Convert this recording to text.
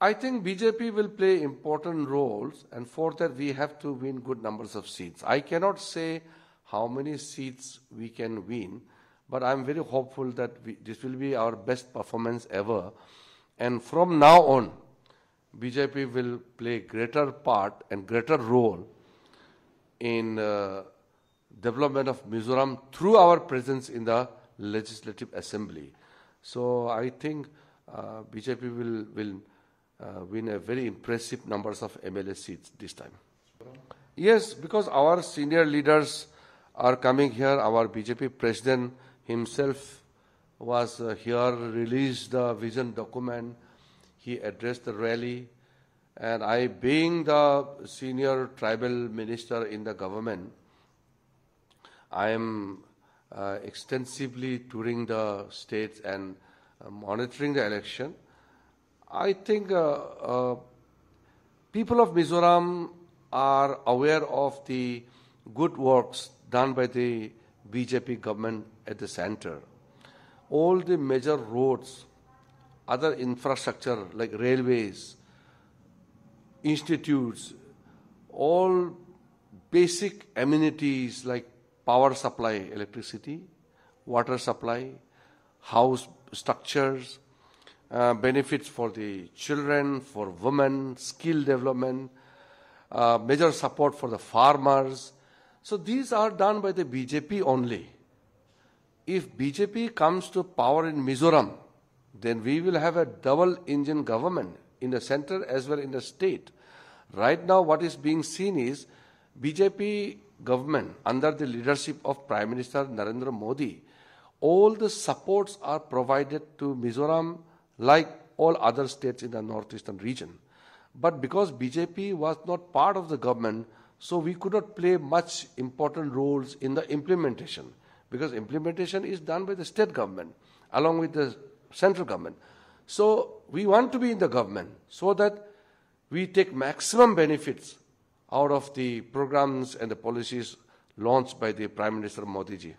I think BJP will play important roles, and for that we have to win good numbers of seats. I cannot say how many seats we can win, but I'm very hopeful that this will be our best performance ever. And from now on, BJP will play greater part and greater role in development of Mizoram through our presence in the Legislative Assembly. So I think BJP will win a very impressive numbers of MLA seats this time. Yes, because our senior leaders are coming here. Our BJP president himself was here, released the vision document. He addressed the rally. And I, being the senior tribal minister in the government, I am extensively touring the states and monitoring the election. I think people of Mizoram are aware of the good works done by the BJP government at the center. All the major roads, other infrastructure like railways, institutes, all basic amenities like power supply, electricity, water supply, house structures, benefits for the children, for women, skill development, major support for the farmers. So these are done by the BJP only. If BJP comes to power in Mizoram, then we will have a double-engine government in the center as well in the state. Right now, what is being seen is BJP government under the leadership of Prime Minister Narendra Modi, all the supports are provided to Mizoram like all other states in the northeastern region. But because BJP was not part of the government, so we could not play much important roles in the implementation, because implementation is done by the state government along with the central government. So we want to be in the government so that we take maximum benefits out of the programs and the policies launched by the Prime Minister Modi ji.